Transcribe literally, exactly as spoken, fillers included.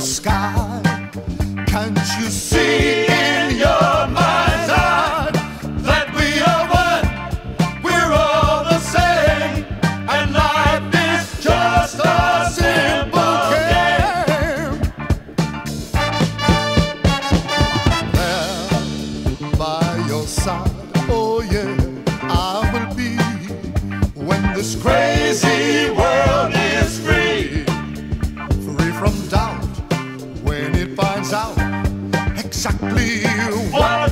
the sky. Can't you see in your mind's eye that we are one, we're all the same, and life is just a simple game. There, by your side, oh yeah, I will be when this crazy world is free. Free from doubt when it finds out exactly what